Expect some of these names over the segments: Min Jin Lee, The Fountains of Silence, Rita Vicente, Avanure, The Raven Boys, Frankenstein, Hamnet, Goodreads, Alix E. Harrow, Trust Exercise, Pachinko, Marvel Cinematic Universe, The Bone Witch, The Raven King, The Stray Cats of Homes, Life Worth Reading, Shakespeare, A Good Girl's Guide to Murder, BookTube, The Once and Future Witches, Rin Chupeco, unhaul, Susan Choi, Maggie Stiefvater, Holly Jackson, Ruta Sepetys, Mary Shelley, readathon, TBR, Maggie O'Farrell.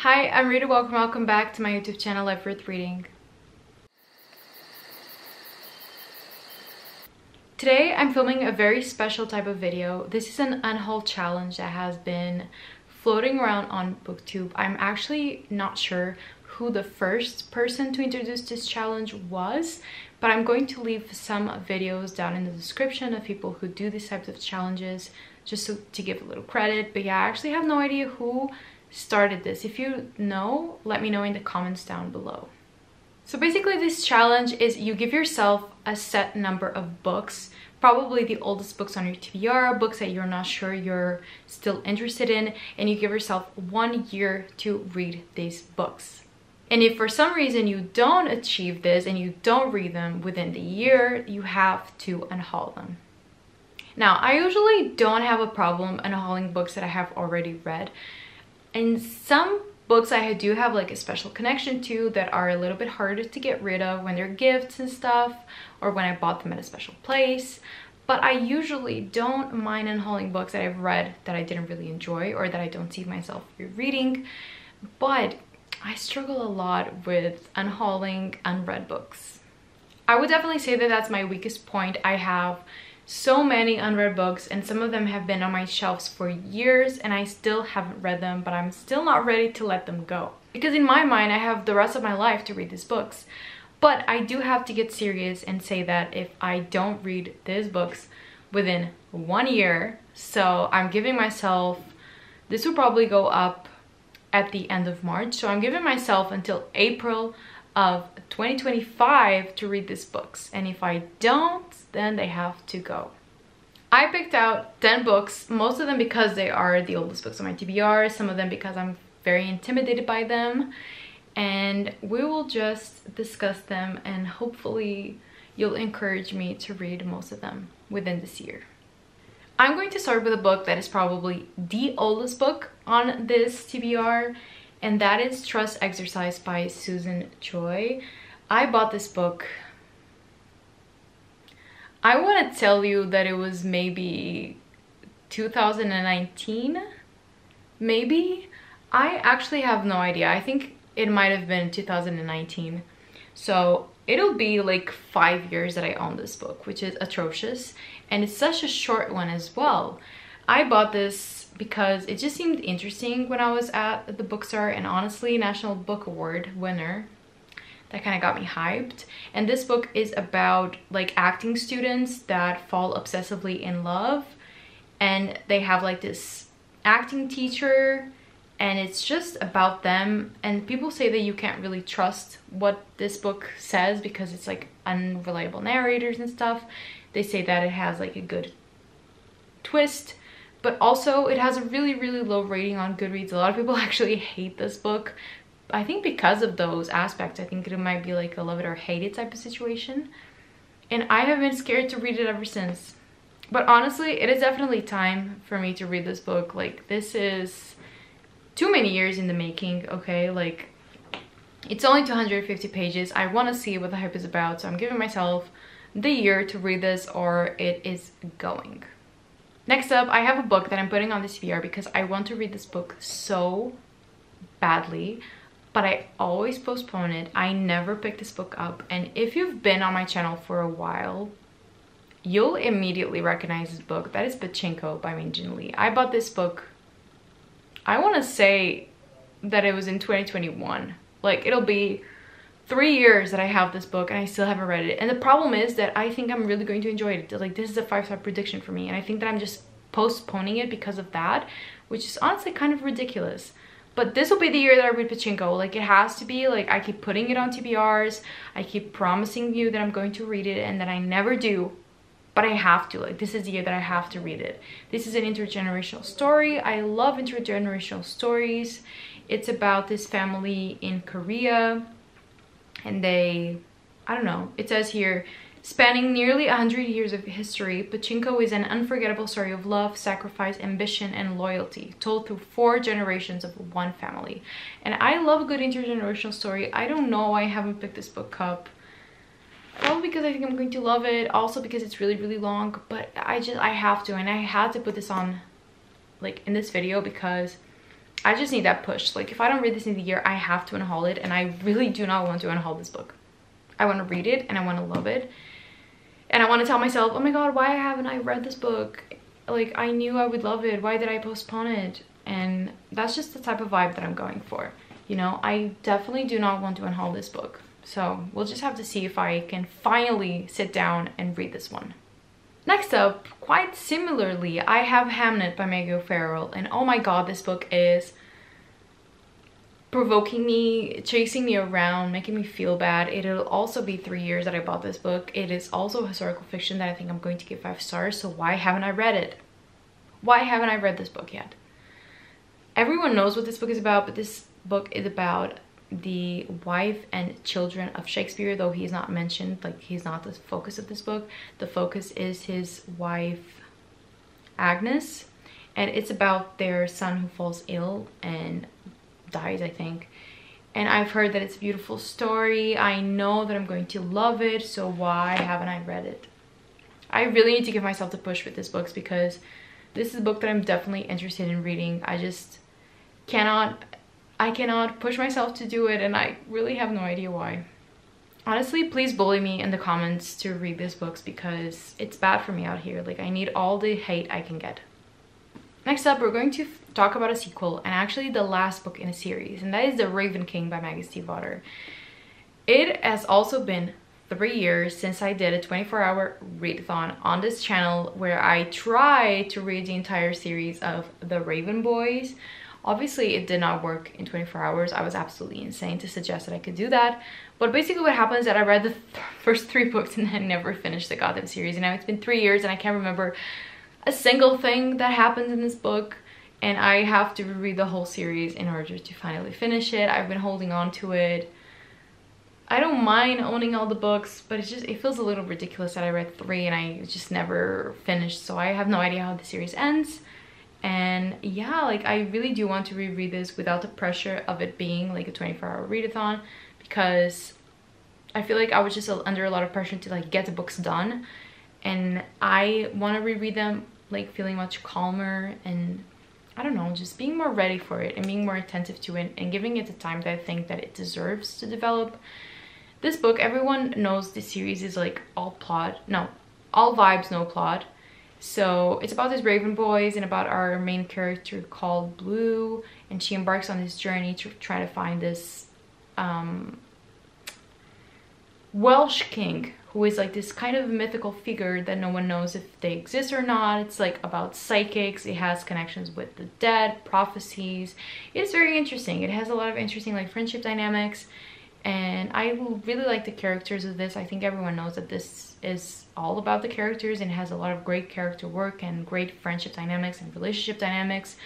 Hi, I'm Rita. Welcome back to my YouTube channel, Life Worth Reading. Today I'm filming a very special type of video. This is an unhaul challenge that has been floating around on BookTube. I'm actually not sure who the first person to introduce this challenge was, but I'm going to leave some videos down in the description of people who do these types of challenges just to give a little credit. But yeah, I actually have no idea who started this. If you know, let me know in the comments down below. So basically this challenge is you give yourself a set number of books, probably the oldest books on your TBR, books that you're not sure you're still interested in, and you give yourself 1 year to read these books. And if for some reason you don't achieve this and you don't read them within the year, you have to unhaul them. Now, I usually don't have a problem unhauling books that I have already read. And some books I do have like a special connection to that are a little bit harder to get rid of when they're gifts and stuff, or when I bought them at a special place. But I usually don't mind unhauling books that I've read that I didn't really enjoy or that I don't see myself rereading. But I struggle a lot with unhauling unread books. I would definitely say that that's my weakest point. I have so many unread books, and some of them have been on my shelves for years and I still haven't read them, but I'm still not ready to let them go. Because in my mind, I have the rest of my life to read these books. But I do have to get serious and say that if I don't read these books within 1 year, so I'm giving myself, this will probably go up at the end of March, so I'm giving myself until April of 2025 to read these books, and if I don't, then they have to go. I picked out 10 books, most of them because they are the oldest books on my TBR, some of them because I'm very intimidated by them, and we will just discuss them and hopefully you'll encourage me to read most of them within this year. I'm going to start with a book that is probably the oldest book on this TBR, and that is Trust Exercise by Susan Choi. I bought this book, I want to tell you that it was maybe 2019, maybe? I actually have no idea. I think it might have been 2019. So it'll be like 5 years that I own this book, which is atrocious, and it's such a short one as well. I bought this because it just seemed interesting when I was at the bookstore, and honestly, National Book Award winner, that kind of got me hyped. And this book is about like acting students that fall obsessively in love, and they have like this acting teacher, and it's just about them. And people say that you can't really trust what this book says because it's like unreliable narrators and stuff. They say that it has like a good twist, but also it has a really, really low rating on Goodreads. A lot of people actually hate this book. I think because of those aspects, I think it might be like a love it or hate it type of situation. And I have been scared to read it ever since. But honestly, it is definitely time for me to read this book. Like, this is too many years in the making, okay? Like, it's only 250 pages. I want to see what the hype is about, so I'm giving myself the year to read this or it is going. Next up, I have a book that I'm putting on the TBR because I want to read this book so badly, but I always postpone it. I never pick this book up, and if you've been on my channel for a while, you'll immediately recognize this book. That is Pachinko by Min Jin Lee. I bought this book, I want to say that it was in 2021. Like, it'll be 3 years that I have this book and I still haven't read it. And the problem is that I think I'm really going to enjoy it. Like, this is a 5-star prediction for me, and I think that I'm just postponing it because of that, which is honestly kind of ridiculous. But this will be the year that I read Pachinko. Like, it has to be. Like, I keep putting it on TBRs, I keep promising you that I'm going to read it, and that I never do. But I have to. Like, this is the year that I have to read it. This is an intergenerational story. I love intergenerational stories. It's about this family in Korea, and they, I don't know, it says here, spanning nearly 100 years of history, Pachinko is an unforgettable story of love, sacrifice, ambition, and loyalty, told through 4 generations of one family. And I love a good intergenerational story. I don't know why I haven't picked this book up. Probably because I think I'm going to love it, also because it's really, really long, but I have to, and I had to put this on like in this video because I just need that push. Like, if I don't read this in the year, I have to unhaul it, and I really do not want to unhaul this book. I want to read it, and I want to love it, and I want to tell myself, oh my god, why haven't I read this book? Like, I knew I would love it, why did I postpone it? And that's just the type of vibe that I'm going for, you know? I definitely do not want to unhaul this book, so we'll just have to see if I can finally sit down and read this one. Next up, quite similarly, I have Hamnet by Maggie O'Farrell, and oh my god, this book is provoking me, chasing me around, making me feel bad. It'll also be 3 years that I bought this book. It is also historical fiction that I think I'm going to give 5 stars, so why haven't I read it? Why haven't I read this book yet? Everyone knows what this book is about, but this book is about the wife and children of Shakespeare, though he's not mentioned, like, he's not the focus of this book. The focus is his wife Agnes, and it's about their son who falls ill and dies, I think. And I've heard that it's a beautiful story. I know that I'm going to love it, so why haven't I read it? I really need to give myself the push with this book, because this is a book that I'm definitely interested in reading. I just cannot, I cannot push myself to do it, and I really have no idea why. Honestly, please bully me in the comments to read these books, because it's bad for me out here. Like, I need all the hate I can get. Next up, we're going to talk about a sequel, and actually the last book in a series, and that is The Raven King by Maggie Stiefvater. It has also been 3 years since I did a 24-hour readathon on this channel where I tried to read the entire series of The Raven Boys. Obviously, it did not work in 24 hours. I was absolutely insane to suggest that I could do that. But basically what happened is that I read the first 3 books and then never finished the goddamn series. And now it's been 3 years and I can't remember a single thing that happens in this book. And I have to read the whole series in order to finally finish it. I've been holding on to it. I don't mind owning all the books, but it's just, it feels a little ridiculous that I read 3 and I just never finished. So I have no idea how the series ends. And yeah, like, I really do want to reread this without the pressure of it being like a 24-hour readathon, because I feel like I was just under a lot of pressure to like get the books done, and I want to reread them like feeling much calmer, and I don't know, just being more ready for it and being more attentive to it and giving it the time that I think that it deserves to develop. This book, everyone knows this series is like all plot, no, all vibes, no plot. So it's about these Raven Boys and about our main character called Blue, and she embarks on this journey to try to find this Welsh king, who is like this kind of mythical figure that no one knows if they exist or not. It's like about psychics, it has connections with the dead, prophecies. It's very interesting. It has a lot of interesting like friendship dynamics, and I really like the characters of this. I think everyone knows that this is all about the characters, and has a lot of great character work and great friendship dynamics and relationship dynamics.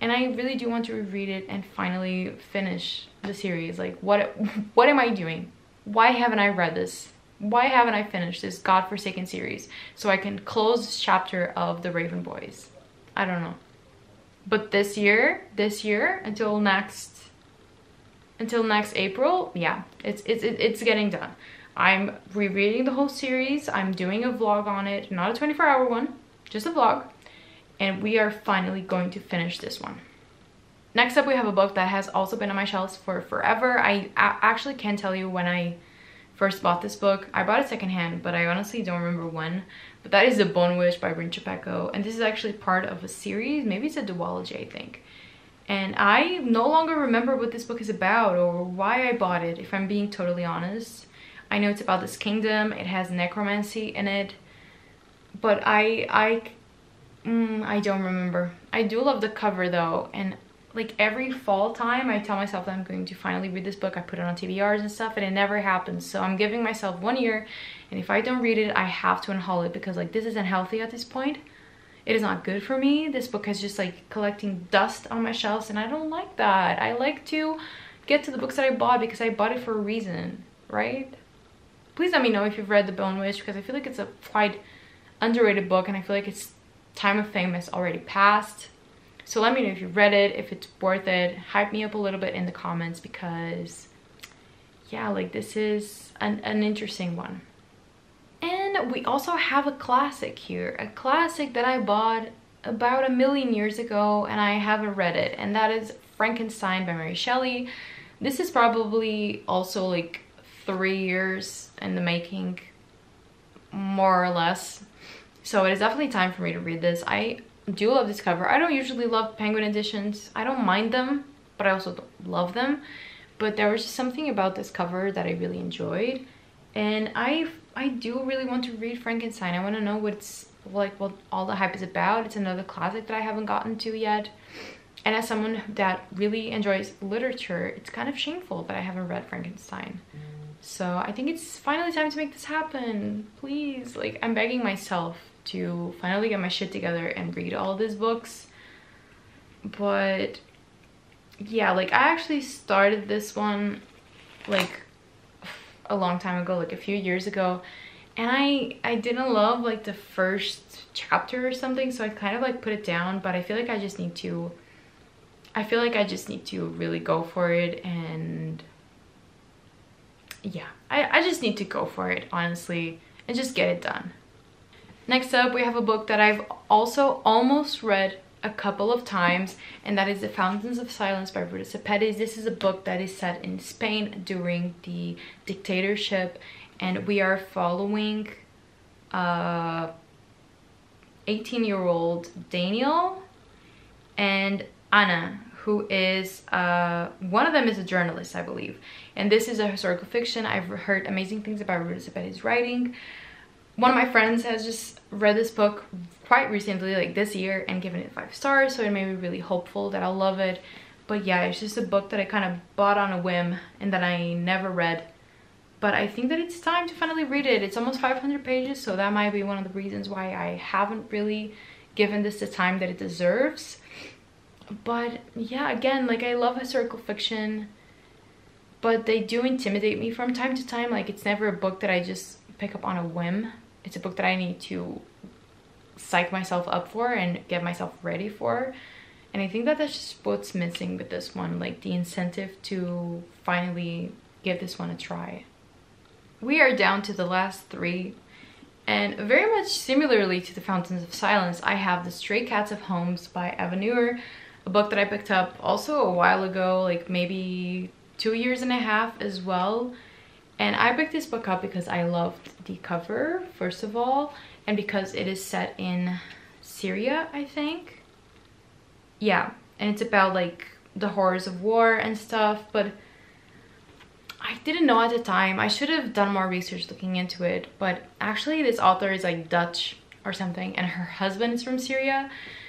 And I really do want to reread it and finally finish the series. Like, what am I doing? Why haven't I read this? Why haven't I finished this godforsaken series so I can close this chapter of The Raven Boys? I don't know. But this year until next April, yeah, it's getting done. I'm rereading the whole series. I'm doing a vlog on it, not a 24-hour one, just a vlog, and we are finally going to finish this one. Next up, we have a book that has also been on my shelves for forever. I actually can't tell you when I first bought this book. I bought it secondhand, but I honestly don't remember when. But that is The Bone Witch by Rin Chupeco, and this is actually part of a series. Maybe it's a duology, I think. And I no longer remember what this book is about or why I bought it, if I'm being totally honest. I know it's about this kingdom, it has necromancy in it, but I don't remember. I do love the cover though, and like every fall time I tell myself that I'm going to finally read this book. I put it on TBRs and stuff, and it never happens. So I'm giving myself 1 year, and if I don't read it, I have to unhaul it, because like, this isn't healthy at this point. It is not good for me. This book is just like collecting dust on my shelves, and I don't like that. I like to get to the books that I bought, because I bought it for a reason, right? Please let me know if you've read The Bone Witch, because I feel like it's a quite underrated book, and I feel like its time of fame has already passed. So let me know if you've read it, if it's worth it. Hype me up a little bit in the comments, because yeah, like, this is an interesting one. And we also have a classic here, a classic that I bought about 1 million years ago and I haven't read it, and that is Frankenstein by Mary Shelley. This is probably also like 3 years in the making, more or less. So it is definitely time for me to read this. I do love this cover. I don't usually love Penguin editions. I don't mind them, but I also don't love them. But there was just something about this cover that I really enjoyed. And I do really want to read Frankenstein. I want to know what's like, what all the hype is about. It's another classic that I haven't gotten to yet. And as someone that really enjoys literature, it's kind of shameful that I haven't read Frankenstein. So I think it's finally time to make this happen. Please, like, I'm begging myself to finally get my shit together and read all these books. But yeah, like, I actually started this one like a long time ago, like a few years ago, and I didn't love like the first chapter or something, so I kind of like put it down. But I feel like I just need to really go for it. And yeah, I just need to go for it, honestly, and just get it done. Next up, we have a book that I've also almost read a couple of times, and that is The Fountains of Silence by Ruta Sepetys. This is a book that is set in Spain during the dictatorship, and we are following 18-year-old Daniel and Ana, who is, one of them is a journalist, I believe. And this is a historical fiction. I've heard amazing things about Ruta Sepetys' writing. One of my friends has just read this book quite recently, like this year, and given it 5 stars, so it made me really hopeful that I'll love it. But yeah, it's just a book that I kind of bought on a whim and that I never read. But I think that it's time to finally read it. It's almost 500 pages, so that might be one of the reasons why I haven't really given this the time that it deserves. But yeah, again, like, I love historical fiction, but they do intimidate me from time to time. Like, it's never a book that I just pick up on a whim. It's a book that I need to psych myself up for and get myself ready for. And I think that that's just what's missing with this one, like the incentive to finally give this one a try. We are down to the last 3, and very much similarly to The Fountains of Silence, I have The Stray Cats of Homes by Avanure, a book that I picked up also a while ago, like maybe 2.5 years as well. And I picked this book up because I loved the cover, first of all, and because it is set in Syria, I think. Yeah, and it's about like the horrors of war and stuff, but I didn't know at the time. I should have done more research looking into it, but actually this author is like Dutch or something, and her husband is from Syria.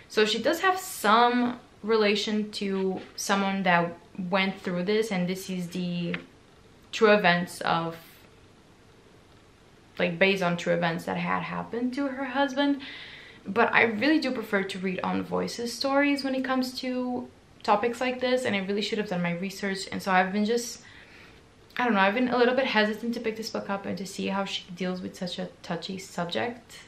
So she does have some relation to someone that went through this, and this is the true events of, like, based on true events that had happened to her husband. But I really do prefer to read on voices stories when it comes to topics like this, and I really should have done my research. And so I've been just, I don't know, I've been a little bit hesitant to pick this book up and to see how she deals with such a touchy subject.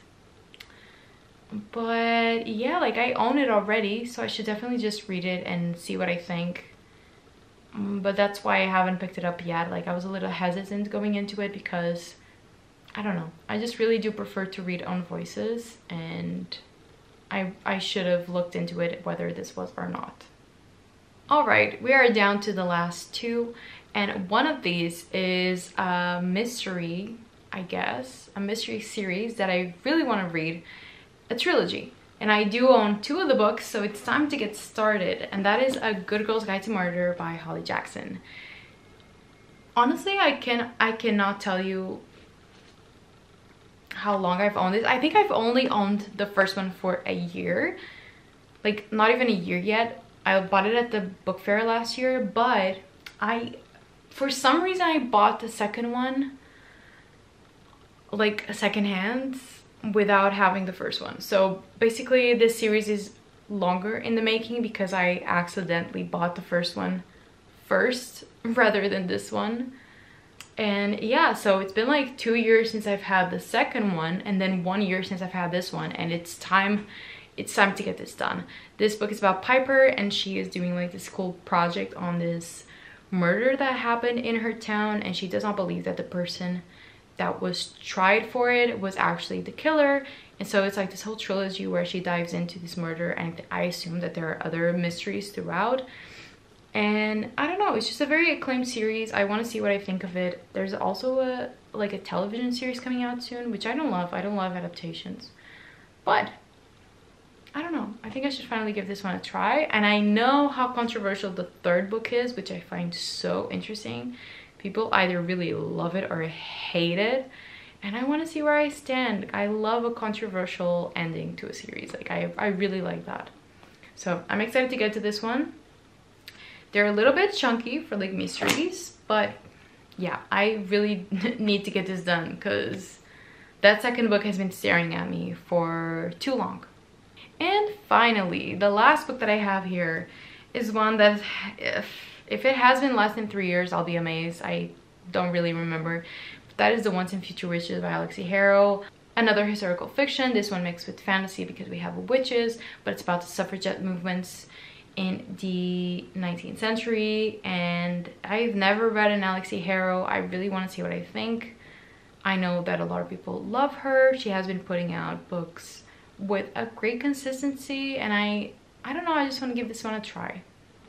But yeah, like, I own it already, so I should definitely just read it and see what I think. But that's why I haven't picked it up yet. Like, I was a little hesitant going into it because, I don't know, I just really do prefer to read own voices, and I should have looked into it whether this was or not. Alright, we are down to the last 2, and one of these is a mystery, I guess, a mystery series that I really want to read, a trilogy. And I do own 2 of the books, so it's time to get started. And that is A Good Girl's Guide to Murder by Holly Jackson. Honestly, I cannot tell you how long I've owned this. I think I've only owned the first one for a year. Like, not even a year yet. I bought it at the book fair last year, but for some reason, I bought the second one, like, secondhand, without having the first one. So basically this series is longer in the making because I accidentally bought the first one first rather than this one. And yeah, so it's been like 2 years since I've had the second one, and then 1 year since I've had this one, and it's time to get this done. This book is about Piper, and she is doing like this cool project on this murder that happened in her town, and she does not believe that the person that was tried for it was actually the killer. And so it's like this whole trilogy where she dives into this murder, and I assume that there are other mysteries throughout. And I don't know, it's just a very acclaimed series. I want to see what I think of it. There's also a television series coming out soon, which I don't love. I don't love adaptations, but I don't know. I think I should finally give this one a try. And I know how controversial the third book is, which I find so interesting. People either really love it or hate it. And I want to see where I stand. I love a controversial ending to a series. Like, I really like that. So I'm excited to get to this one. They're a little bit chunky for like mysteries, but yeah, I really need to get this done because that second book has been staring at me for too long. And finally, the last book that I have here is one that if it has been less than 3 years, I'll be amazed. I don't really remember. But that is The Once and Future Witches by Alix E. Harrow. Another historical fiction, this one mixed with fantasy because we have witches, but it's about the suffragette movements in the 19th century. And I've never read an Alix E. Harrow. I really want to see what I think. I know that a lot of people love her. She has been putting out books with a great consistency, and I don't know, I just want to give this one a try.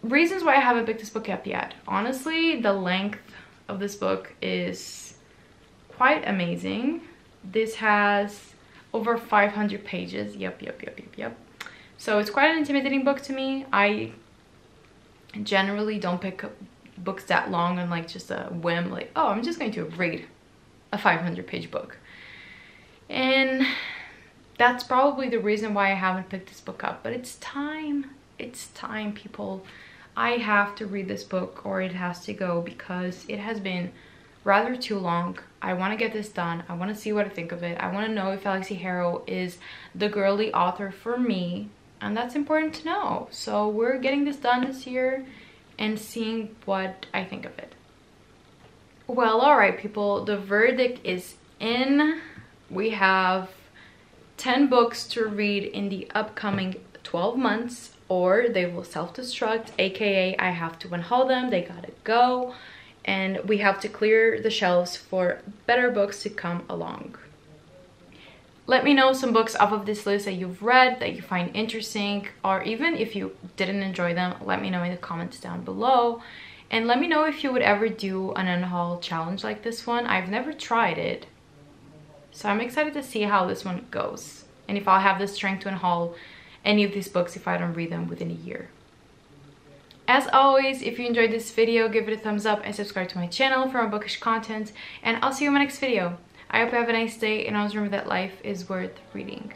Reasons why I haven't picked this book up yet. Honestly, the length of this book is quite amazing. This has over 500 pages. Yep. So it's quite an intimidating book to me. I generally don't pick up books that long on like just a whim, like, oh, I'm just going to read a 500-page book. And that's probably the reason why I haven't picked this book up. But it's time. It's time, people. I have to read this book or it has to go because it has been rather too long. I want to get this done. I want to see what I think of it. I want to know if Alix E. Harrow is the girly author for me. And that's important to know. So we're getting this done this year and seeing what I think of it. Well, all right, people. The verdict is in. We have 10 books to read in the upcoming 12 months or they will self-destruct, aka I have to unhaul them. They gotta go. And we have to clear the shelves for better books to come along. Let me know some books off of this list that you've read, that you find interesting, or even if you didn't enjoy them, let me know in the comments down below. And let me know if you would ever do an unhaul challenge like this one. I've never tried it, so I'm excited to see how this one goes. And if I'll have the strength to unhaul any of these books if I don't read them within a year. As always, if you enjoyed this video, give it a thumbs up and subscribe to my channel for more bookish content. And I'll see you in my next video. I hope you have a nice day and always remember that life is worth reading.